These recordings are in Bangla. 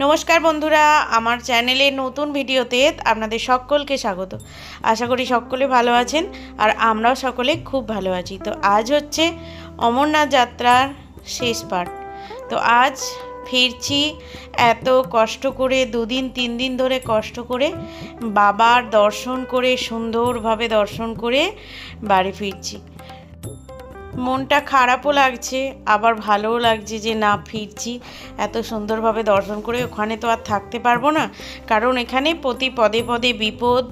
नमस्कार बंधुरा आमार चैनेले नतून भिडियोते आपनादेर सकलके स्वागत। आशा करी सकले भालो आछेन और आमराओ सकले खूब भालो आछि। तो आज हच्छे अमरनाथ यात्रार शेष पार्ट। तो आज फिरछि एत कष्ट करे, दुदिन तीन दिन धरे कष्ट करे बाबार दर्शन करे सुंदरभावे दर्शन करे बाड़ी फिरछि। मनटा खारापो लागছে আবার ভালোও লাগছে যে না ফিরছি এত সুন্দরভাবে দর্শন করে, ওখানে তো আর থাকতে পারবো না। কারণ এখানে প্রতি পদে পদে বিপদ,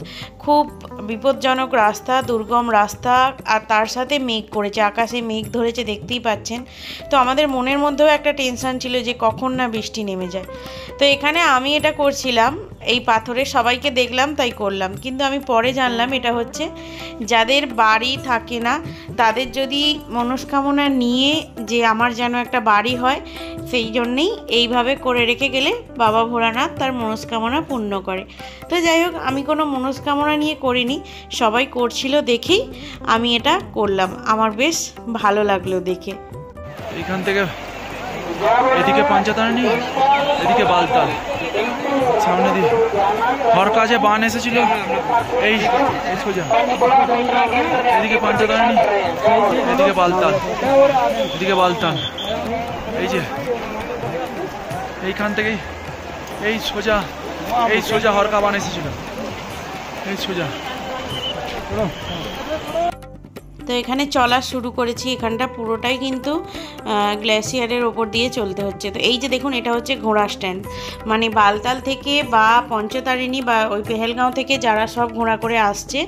খুব বিপজ্জনক রাস্তা, দুর্গম রাস্তা, আর তার সাথে মেঘ করেছে, আকাশে মেঘ ধরেছে দেখতেই পাচ্ছেন। তো আমাদের মনের মধ্যেও একটা টেনশন ছিল যে কখন না বৃষ্টি নেমে যায়। তো এখানে আমি এটা করছিলাম এই পাথরে, সবাইকে দেখলাম তাই করলাম, কিন্তু আমি পরে জানলাম এটা হচ্ছে যাদের বাড়ি থাকে না তাদের যদি মনস্কামনা নিয়ে যে আমার যেন একটা বাড়ি হয় সেই জন্যেই এইভাবে করে রেখে গেলে বাবা ভোলানাথ তার মনস্কামনা পূর্ণ করে। তো যাই হোক, আমি কোনো মনস্কামনা নিয়ে করিনি, সবাই করছিল দেখেই আমি এটা করলাম। আমার বেশ ভালো লাগলো দেখে। এখান থেকে এদিকে পঞ্চতারণী, এদিকে বালতাল, সামনে দিয়ে ঘর কাজে বান এসেছিল এই সোজা, এদিকে পঞ্চতারণী, এদিকে বালতাল, এদিকে বালতাল। এই যে এইখান থেকেই এই সোজা হরকা বান এসেছিল এই সোজা। তো এখানে চলা শুরু করেছি, এখানটা পুরোটাই কিন্তু গ্লেসিয়ারের ওপর দিয়ে চলতে হচ্ছে। তো এই যে দেখুন, এটা হচ্ছে ঘোড়া স্ট্যান্ড, মানে বালতাল থেকে বা পঞ্চতারিণী বা ওই পেহেলগাঁও থেকে যারা সব ঘোড়া করে আসছে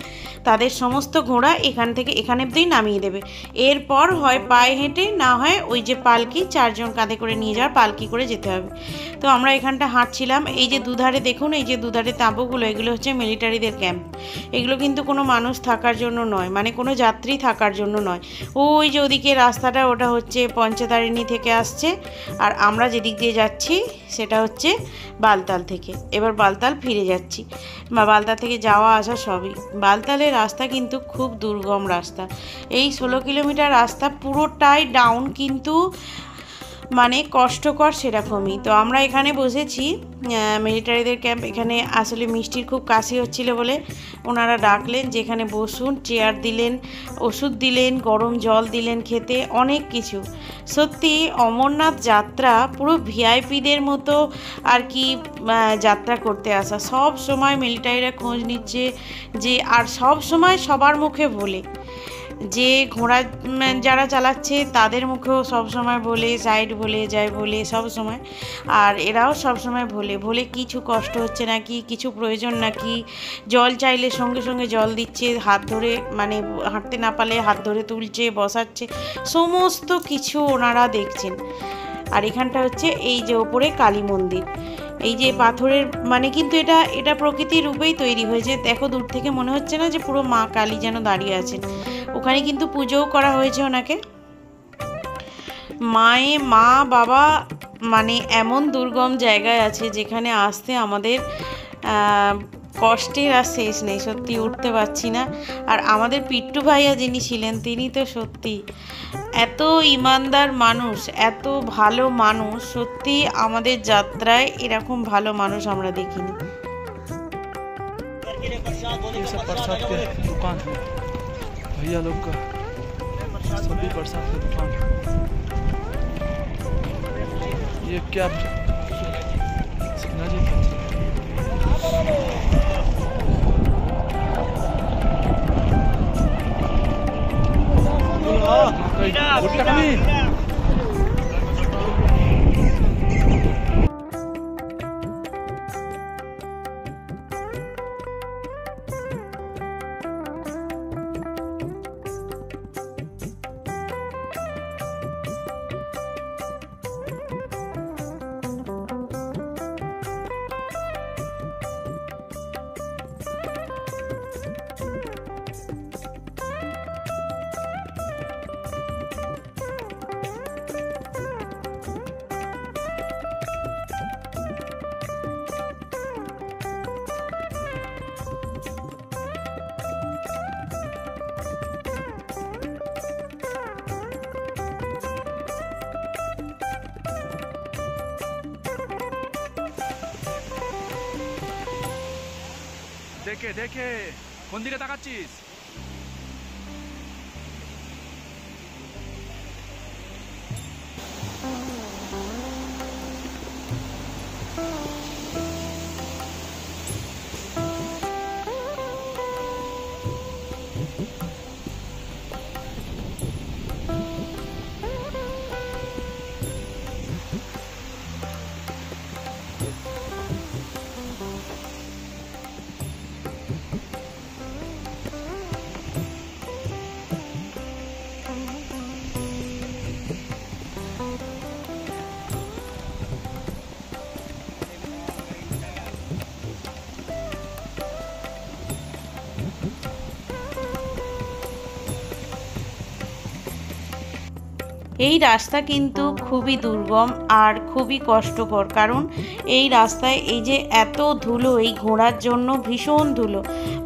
তাদের সমস্ত ঘোড়া এখান থেকে এখানে অবধি নামিয়ে দেবে। এরপর হয় পায়ে হেঁটে, না হয় ওই যে পালকি, চারজন কাঁধে করে নিয়ে যাওয়ার পালকি করে যেতে হবে। তো আমরা এখানটা হাঁটছিলাম। এই যে দুধারে দেখুন, এই যে দুধারে তাঁবুগুলো, এগুলো হচ্ছে মিলিটারিদের ক্যাম্প। এগুলো কিন্তু কোনো মানুষ থাকার জন্য নয়, মানে কোনো যাত্রী থাকার জন্য নয়। ওই যে ওদিকে রাস্তাটা, ওটা হচ্ছে পঞ্চতারিণী থেকে আসছে, আর আমরা যেদিক দিয়ে যাচ্ছি সেটা হচ্ছে বালতাল থেকে। এবার বালতাল ফিরে যাচ্ছি, বা বালতাল থেকে যাওয়া আসা সবই। বালতালের রাস্তা কিন্তু খুব দুর্গম রাস্তা। এই 16 কিলোমিটার রাস্তা পুরোটাই ডাউন, কিন্তু মানে কষ্টকর সেরকমই। তো আমরা এখানে বসেছি মিলিটারিদের ক্যাম্প। এখানে আসলে মিষ্টির খুব কাশি হচ্ছিল বলে ওনারা ডাকলেন যেখানে বসুন, চেয়ার দিলেন, ওষুধ দিলেন, গরম জল দিলেন খেতে, অনেক কিছু। সত্যি অমরনাথ যাত্রা পুরো ভিআইপিদের মতো আর কি যাত্রা করতে আসা। সব সময় মিলিটারিরা খোঁজ নিচ্ছে যে, আর সব সময় সবার মুখে বলে যে ঘোড়া যারা চালাচ্ছে তাদের মুখেও সবসময় বলে, সাইড বলে, যায় বলে সব সময়। আর এরাও সবসময় বলে বলে কিছু কষ্ট হচ্ছে নাকি, কিছু প্রয়োজন নাকি, জল চাইলে সঙ্গে সঙ্গে জল দিচ্ছে, হাত ধরে মানে হাঁটতে না পারলে হাত ধরে তুলছে, বসাচ্ছে, সমস্ত কিছু ওনারা দেখছেন। আর এখানটা হচ্ছে এই যে ওপরে কালী মন্দির, এই যে পাথরের মানে, কিন্তু এটা প্রকৃতির রূপেই তৈরি হয়েছে। দেখো দূর থেকে মনে হচ্ছে না যে পুরো মা কালী যেন দাঁড়িয়ে আছেন। ওখানে কিন্তু পুজোও করা হয়েছে ওনাকে। মায়ে মা বাবা মানে এমন দুর্গম জায়গায় আছে যেখানে আসতে আমাদের কষ্টের আর শেষ নেই, সত্যি উঠতে পারছি না। আর আমাদের পিট্টু ভাইয়া যিনি ছিলেন তিনি তো সত্যি এত ইমানদার মানুষ, এত ভালো মানুষ, সত্যি আমাদের যাত্রায় এরকম ভালো মানুষ আমরা দেখিনি। भैया लोग का सभी बरसात का तूफान। ये क्या सिंगा जी, भुट्टा देखे देखे कौन दिखे ताकाचिस এই রাস্তা কিন্তু খুবই দুর্গম আর খুবই কষ্টকর, কারণ এই রাস্তায় এই যে এত ধুলো, এই ঘোড়ার জন্য ভীষণ ধুলো,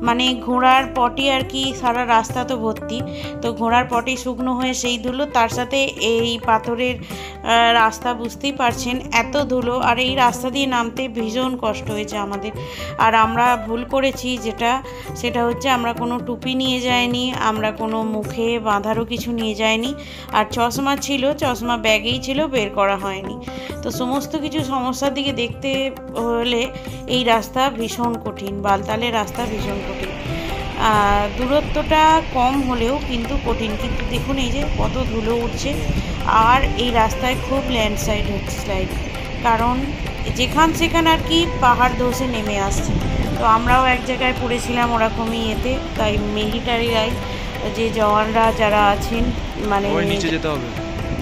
মানে ঘোড়ার পটি আর কি সারা রাস্তা তো ভর্তি, তো ঘোড়ার পটি শুকনো হয়ে সেই ধুলো, তার সাথে এই পাথরের রাস্তা বুঝতেই পারছেন এত ধুলো, আর এই রাস্তা দিয়ে নামতে ভীষণ কষ্ট হয়েছে আমাদের। আর আমরা ভুল করেছি সেটা হচ্ছে আমরা কোনো টুপি নিয়ে যাইনি, আমরা কোনো মুখে বাঁধারও কিছু নিয়ে যাইনি, আর চশমা ছিল, চশমা ব্যাগেই ছিল, বের করা হয়নি। তো সমস্ত কিছু সমস্যার দিকে দেখতে হলে এই রাস্তা ভীষণ কঠিন, বালতালের রাস্তা ভীষণ কঠিন। দূরত্বটা কম হলেও কিন্তু কঠিন, কিন্তু দেখুন এই যে কত ধুলো উঠছে, আর এই রাস্তায় খুব ল্যান্ডস্লাইড হচ্ছে, স্লাইড, কারণ যেখান সেখান আর কি পাহাড় ধসে নেমে আসছে। তো আমরাও এক জায়গায় পড়েছিলাম ওরকমই এতে, তাই মিলিটারিরাই যে জওয়ানরা যারা আছেন, মানে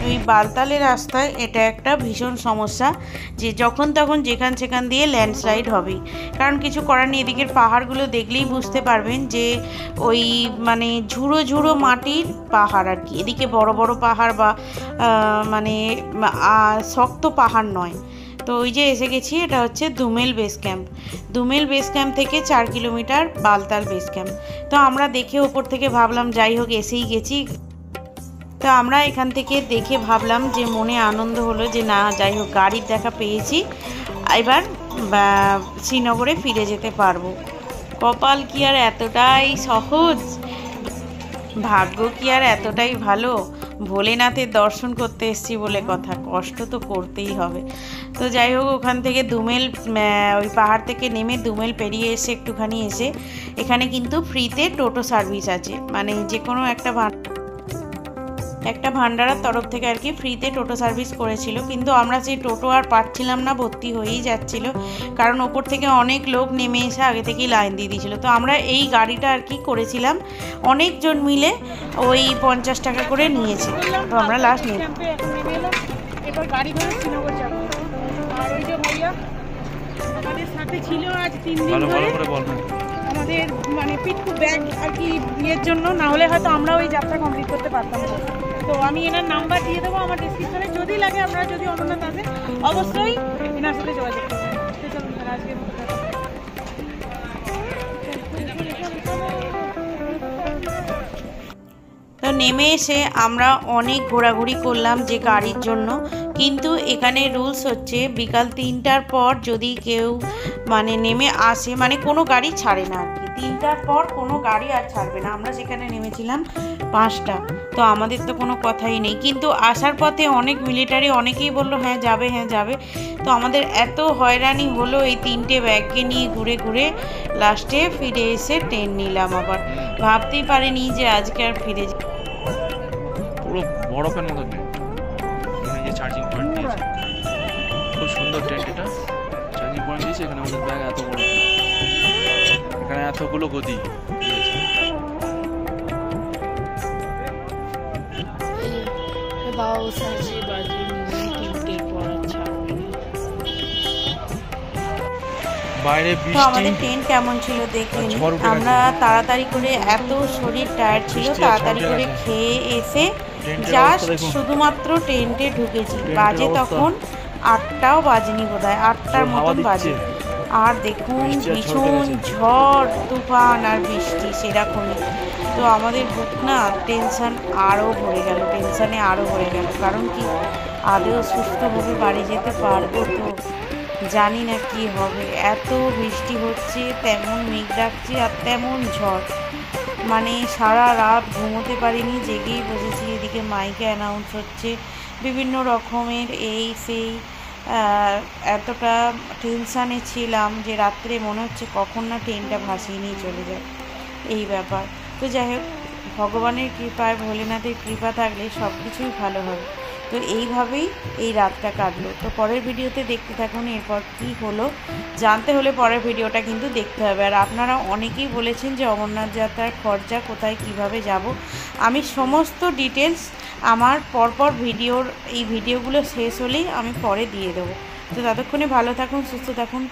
ওই বালতালের রাস্তায় এটা একটা ভীষণ সমস্যা যে যখন তখন যেখান সেখান দিয়ে ল্যান্ডস্লাইড হবে, কারণ কিছু করার নেই। এদিকের পাহাড়গুলো দেখলেই বুঝতে পারবেন যে ওই মানে ঝুড়ো ঝুড়ো মাটির পাহাড় আর কি, এদিকে বড় বড় পাহাড় বা মানে শক্ত পাহাড় নয়। তো ওই যে এসে গেছি, এটা হচ্ছে Dumel base camp, Dumel base camp থেকে 4 কিলোমিটার বালতাল বেস ক্যাম্প। তো আমরা দেখে ওপর থেকে ভাবলাম যাই হোক এসেই গেছি, তো আমরা এখান থেকে দেখে ভাবলাম যে মনে আনন্দ হলো যে না যাই হোক গাড়ির দেখা পেয়েছি, এবার শ্রীনগরে ফিরে যেতে পারবো। কপাল কি আর এতটাই সহজ, ভাগ্য কি আর এতটাই ভালো, ভোলেনাথের দর্শন করতে এসেছি বলে কথা, কষ্ট তো করতেই হবে। তো যাই হোক ওখান থেকে দুমেল ওই পাহাড় থেকে নেমে দুমেল পেরিয়ে এসে একটুখানি এসে এখানে কিন্তু ফ্রিতে টোটো সার্ভিস আছে, মানে যে কোনো একটা ভান্ডারার তরফ থেকে আর কি ফ্রিতে টোটো সার্ভিস করেছিল, কিন্তু আমরা সেই টোটো আর পাচ্ছিলাম না, ভর্তি হয়েই যাচ্ছিল, কারণ ওপর থেকে অনেক লোক নেমে এসে আগে থেকেই লাইন দিয়ে দিয়েছিল। তো আমরা এই গাড়িটা আর কি করেছিলাম অনেকজন মিলে, ওই 50 টাকা করে নিয়েছি। তো আমরা লাস্ট নিয়ে আমাদের মানে পিটকু ব্যাগ আর কি ইয়ের জন্য, নাহলে হয়তো আমরা ওই যাত্রা কমপ্লিট করতে পারতাম না। তো আমি এনার নাম্বার দিয়ে দেবো আমার ডিসক্রিপশনে, যদি লাগে আপনারা যদি অমরনাথ আসেন অবশ্যই এনার সাথে যোগাযোগ করবেন। আজকে তো নেমে এসে আমরা অনেক ঘোরাঘুরি করলাম যে গাড়ির জন্য, কিন্তু এখানে রুলস হচ্ছে বিকাল 3টার পর যদি কেউ মানে নেমে আসে, মানে কোনো গাড়ি ছাড়ে না আর কি, 3টার পর কোনো গাড়ি আর ছাড়বে না। আমরা সেখানে নেমেছিলাম 5টা, তো আমাদের তো কোনো কথাই নেই, কিন্তু আসার পথে অনেক মিলিটারি অনেকেই বললো হ্যাঁ যাবে হ্যাঁ যাবে। তো আমাদের এত হয়রানি হলো, এই 3টে ব্যাগকে নিয়ে ঘুরে ঘুরে লাস্টে ফিরে এসে ট্রেন নিলাম। আবার ভাবতেই পারিনি যে আজকে আর ফিরে যাই, পুরো বরফের মতো চার্জিং পয়েন্ট দিয়েছে, খুব সুন্দর ট্রেন এটা, চার্জিং পয়েন্ট দিয়েছে এখানে। আমাদের ব্যাগ এত বড়, এখানে এতগুলো গদি, আমাদের ট্রেন কেমন ছিল দেখে নিই। আমরা তাড়াতাড়ি করে, এত শরীর টায়ার ছিল, তাড়াতাড়ি করে খেয়ে এসে জাস্ট শুধুমাত্র ট্রেনটে ঢুকেছি। বাজে তখন 8টাও বাজেনি বোধ হয়, 8টার মতন বাজে। আর দেখুন ভীষণ ঝড় তুফান আর বৃষ্টি সেরকমই। তো আমাদের বুক না টেনশান আরও ভরে গেল, টেনশানে আরও ভরে গেল, কারণ কি আদৌ সুস্থভাবে বাড়ি যেতে পারবো তো? जानी ना कि होबे एतो बिस्टी होच्छे तेमन मेघ डाकछे आर तेमन झड़ माने सारा रात घुमोते पारिनी जेगेई बसेছি এদিকে মাইকে অ্যানাউন্স হচ্ছে বিভিন্ন রকমের এই সেই এতটা টেনশানে ছিলাম যে রাত্রে মনে হচ্ছে কখন না ট্রেনটা ভাসিয়ে নিয়ে চলে যায় এই ব্যাপার। তো যাই হোক ভগবানের কৃপায় ভোলেনাথের কৃপা থাকলে সব কিছুই ভালো হয়। तो यही रातटा काटलो। तो परेर भिडियोते देखते थाकुन एरपर कि हलो जानते होले परेर भिडियोटा किन्तु देखते होबे। और आपनारा अनेकेई बोलेछेन जे अमरनाथ यात्रार खर्चा कोथाय किभाबे जाबो, आमी समस्त डिटेल्स आमार परपर भिडियोर एई भिडियोगुलो शेष होलेई आमी परे दिए देबो। तो ततक्षणे भालो थाकुन सुस्थ थाकुन।